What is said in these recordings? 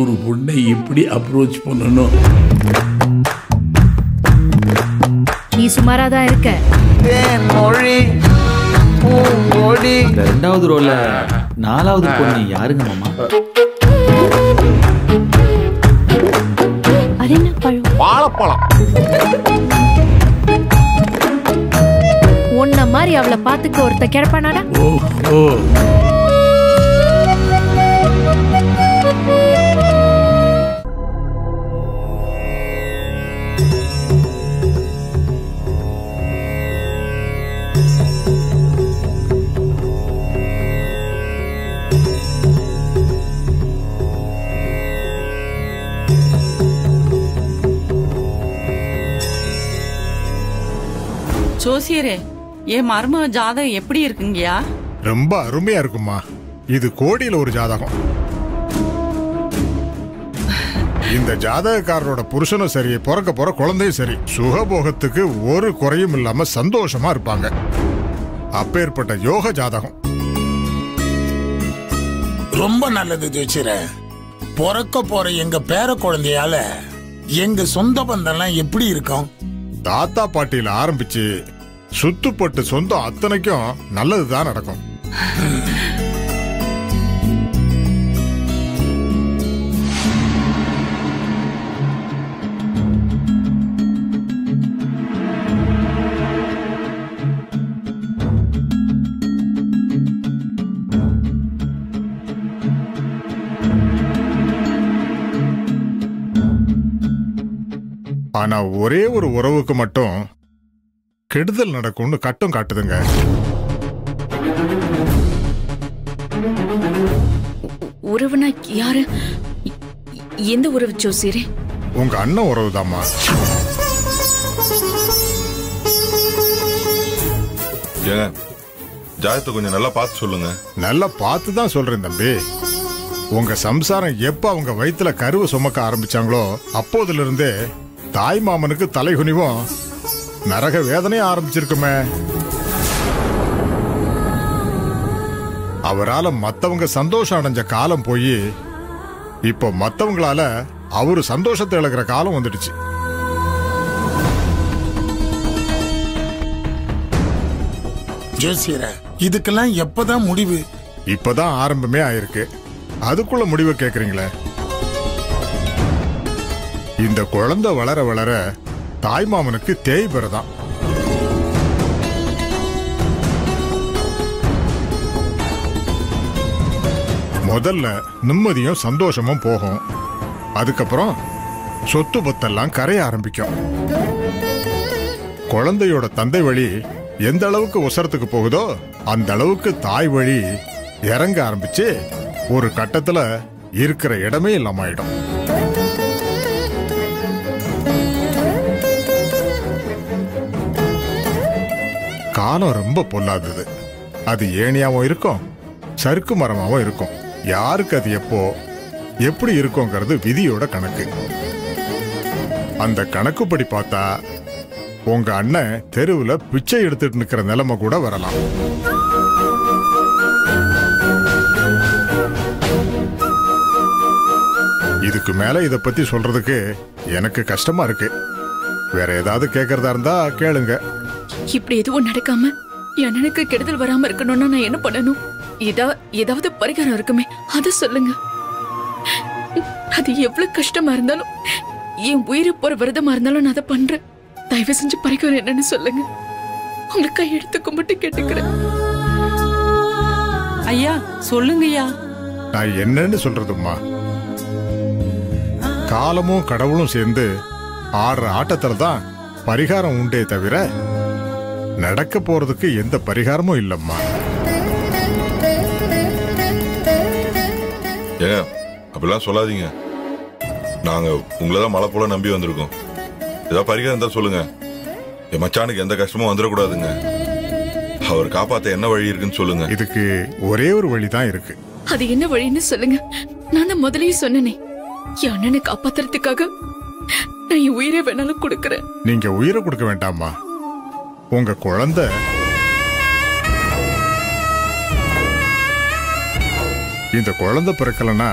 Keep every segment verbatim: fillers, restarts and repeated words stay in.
ஒரு பொண்ணை எப்படி அப்ரோச் பண்ணனும் நீ சுமாரா தான் இருக்க ஏ மொழி ஓ மொழி இரண்டாவது ரோல நானாவது பொண்ணு யாருங்க மாமா அடேன பழம் வாழைப்பழம் ஒண்ண மாதிரி அவளை பாத்துக்க ஒருத்த கிரப்பானாடா ஓ ஓ ஜோசியரே, என் மர்ம ஜாதகம் எப்படி இருக்குங்கயா? ரொம்ப அருமையா இருக்குமா. இது கோடியில ஒரு ஜாதகம். இந்த ஜாதகக்காரரோட புருஷனும் சரி, பிறக்க போற குழந்தையும் சரி, சுகபோகத்துக்கு ஒரு குறையும் இல்லாம சந்தோஷமா இருப்பாங்க. அப்பேற்பட்ட யோக ஜாதகம். ரொம்ப நல்லது ஜோசியரே. பிறக்க போற எங்க பேர குழந்தையால எங்க சொந்த பந்தெல்லாம் எப்படி இருக்கும்? தாத்தா பாட்டியில ஆரம்பிச்சு சுத்துப்பட்டு சொந்தம் அத்தனைக்கும் நல்லதுதான் நடக்கும். ஆனா ஒரே ஒரு உறவுக்கு மட்டும் கெடுதல் நடக்கும்னு கட்டம் காட்டுதுங்க. உறவுனா யாரு? எந்த உறவு ஜோசியரே? உங்க அண்ணன் உறவுதாம்மா. ஜாயத்தை கொஞ்சம் நல்லா பார்த்து சொல்லுங்க. நல்லா பார்த்து தான் சொல்றேன் தம்பி. உங்க சம்சாரம் எப்ப அவங்க வயிற்றுல கருவை சுமக்க ஆரம்பிச்சாங்களோ அப்போதுல இருந்தே தாய் மாமனுக்கு தலைகுனிவும் நரக வேதனைய ஆரம்பிச்சிருக்குமே. அவரால மத்தவங்க சந்தோஷம் அடைஞ்ச காலம் போய் இப்ப மத்தவங்களால அவரு சந்தோஷத்தை இழக்கிற காலம் வந்துடுச்சு. ஜோசியரே, இதுக்கெல்லாம் எப்பதான் முடிவு? இப்பதான் ஆரம்பமே ஆயிருக்கு, அதுக்குள்ள முடிவை கேக்குறீங்களே. இந்த குழந்தை வளர வளர தாய்மாமனுக்கு தேய் பெறதான். முதல்ல நிம்மதியும் சந்தோஷமும் போகும், அதுக்கப்புறம் சொத்து பத்தெல்லாம் கரைய ஆரம்பிக்கும். குழந்தையோட தந்தை வழி எந்த அளவுக்கு உசரத்துக்கு போகுதோ அந்த அளவுக்கு தாய் வழி இறங்க ஆரம்பிச்சு ஒரு கட்டத்துல இருக்கிற இடமே இல்லாமாயிடும். காலம் ரொம்ப பொல்லாதது. அது ஏணியாவும் இருக்கும், சறுக்கு மரமாவும் இருக்கும். யாருக்கு அது எப்போ எப்படி இருக்குங்கிறது விதியோட கணக்கு. அந்த கணக்குப்படி பார்த்தா உங்க அண்ணன் தெருவில் பிச்சை எடுத்துட்டு நிற்கிற நிலைமை கூட வரலாம். இதுக்கு மேல இதை பத்தி சொல்றதுக்கு எனக்கு கஷ்டமா இருக்கு. வேற ஏதாவது கேட்கறதா இருந்தா கேளுங்க. இப்படி எதுவும் நடக்காம எனக்கு கெடுதல் வராம இருக்கணும்னா நான் என்ன பண்ணணும்? ஏதாவது பரிகாரம் இருக்குமே, அத சொல்லுங்க. அது எவ்வளவு கஷ்டமா இருந்தாலும், என் உயிரை போற விரதமா இருந்தாலும் நான் அதை பண்றேன். தயவு செஞ்சு பரிகாரம் என்னன்னு சொல்லுங்க. உங்களை கையெடுத்து கும்பிட்டு கேட்டுக்கிறேன். ஐயா சொல்லுங்கய்யா. நான் என்னன்னு சொல்றதும்மா, காலமும் கடவுளும் சேர்ந்து ஆடுற ஆட்டத்துல தான் பரிகாரம் உண்டே தவிர நடக்க போறதுக்கு எந்த பரிகாரமும் இல்லம்மா. ஏன் அப்படிலாம் சொல்லாதீங்க. நாங்க உங்களதான் மழை போல நம்பி வந்திருக்கோம். ஏதாவது பரிகாரம் தான் சொல்லுங்க. என் மச்சானுக்கு எந்த கஷ்டமும் வந்துடக்கூடாதுங்க. அவர் காப்பாத்த என்ன வழி இருக்குன்னு சொல்லுங்க. இதுக்கு ஒரே ஒரு வழிதான் இருக்கு. அது என்ன வழின்னு சொல்லுங்க. நான் தான் முதலே சொன்னேனே, என் அண்ணனை காப்பாத்துறதுக்காக நான் என் உயிரை வேணாலும் கொடுக்கறேன். நீங்க உயிரை கொடுக்க வேண்டாமா. உங்க குழந்தை இந்த குழந்தை பிறக்கலன்னா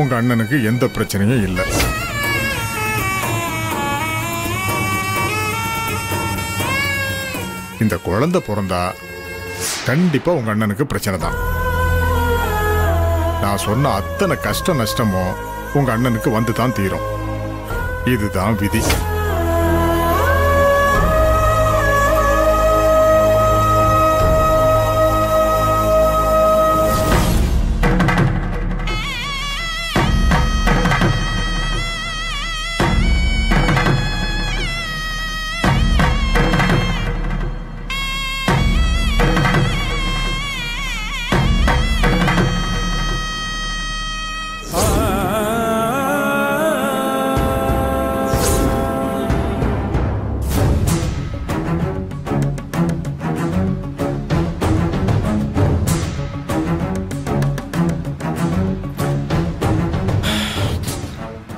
உங்க அண்ணனுக்கு எந்த பிரச்சனையும் இல்ல. இந்த குழந்தை பிறந்தா கண்டிப்பா உங்க அண்ணனுக்கு பிரச்சனை தான். நான் சொன்ன அத்தனை கஷ்ட நஷ்டமோ உங்க அண்ணனுக்கு வந்து தான் தீரும். இதுதான் விதி.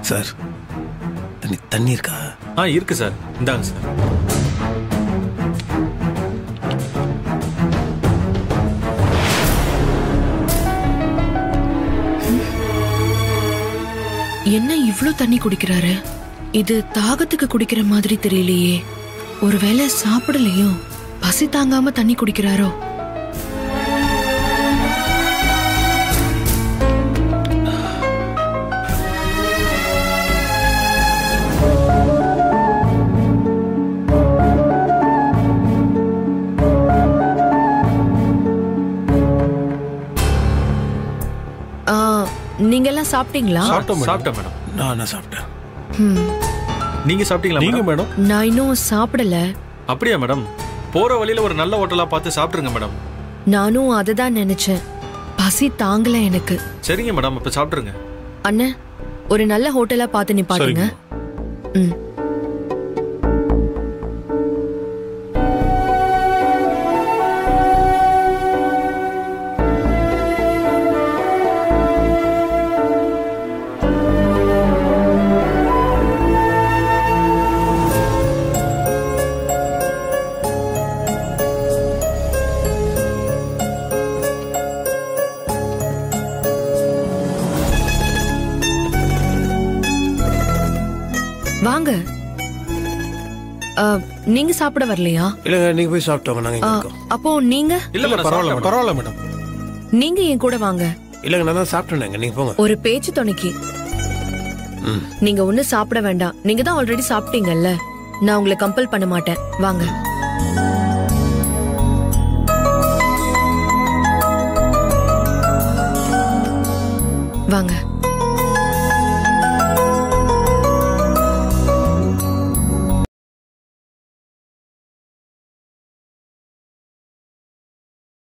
சார், தண்ணி தண்ணி இருக்கா? ஆ, இருக்கு சார். இந்தாங்க சார். என்ன இவ்ளோ தண்ணி குடிக்கிறாரு? இது தாகத்துக்கு குடிக்கிற மாதிரி தெரியலையே. ஒருவேளை சாப்பிடலையோ பசி தாங்காம தண்ணி குடிக்கிறாரோ? நீங்க எல்லாம் சாப்பிட்டீங்களா? சாப்பிட்டோம் சாப்பிட்டோம் மேடம். நானா சாப்பிட்டேன். ம். நீங்க சாப்பிட்டீங்களா? நீங்க மேடம். நான் இன்னும் சாப்பிடல. அப்படியே மேடம். போற வழியில ஒரு நல்ல ஹோட்டலா பார்த்து சாப்பிடுங்க மேடம். நானும் அத தான் நினைச்சேன். பசி தாங்கல எனக்கு. சரிங்க மேடம், அப்ப சாப்பிடுங்க. அண்ணே, ஒரு நல்ல ஹோட்டலா பார்த்து நீ பாருங்க. ம். வாங்க. நீங்க சாப்பிட வரலையா? இல்ல, நீங்க போய் சாப்பிட்டோங்க. நாங்க இங்க இருக்கோம். அப்போ நீங்க? இல்ல இல்ல, பரவாயில்லை பரவாயில்லை மேடம். நீங்க என் கூட வாங்க. இல்லங்க, நான் தான் சாப்பிட்டேனேங்க. நீங்க போங்க. ஒரு பேச்சு துணைக்கு நீங்க ஒண்ணு சாப்பிட வேண்டாம். நீங்க தான் ஆல்ரெடி சாப்பிட்டீங்கல்ல. நான் உங்களை கம்பல் பண்ண மாட்டேன். வாங்க. வாங்க.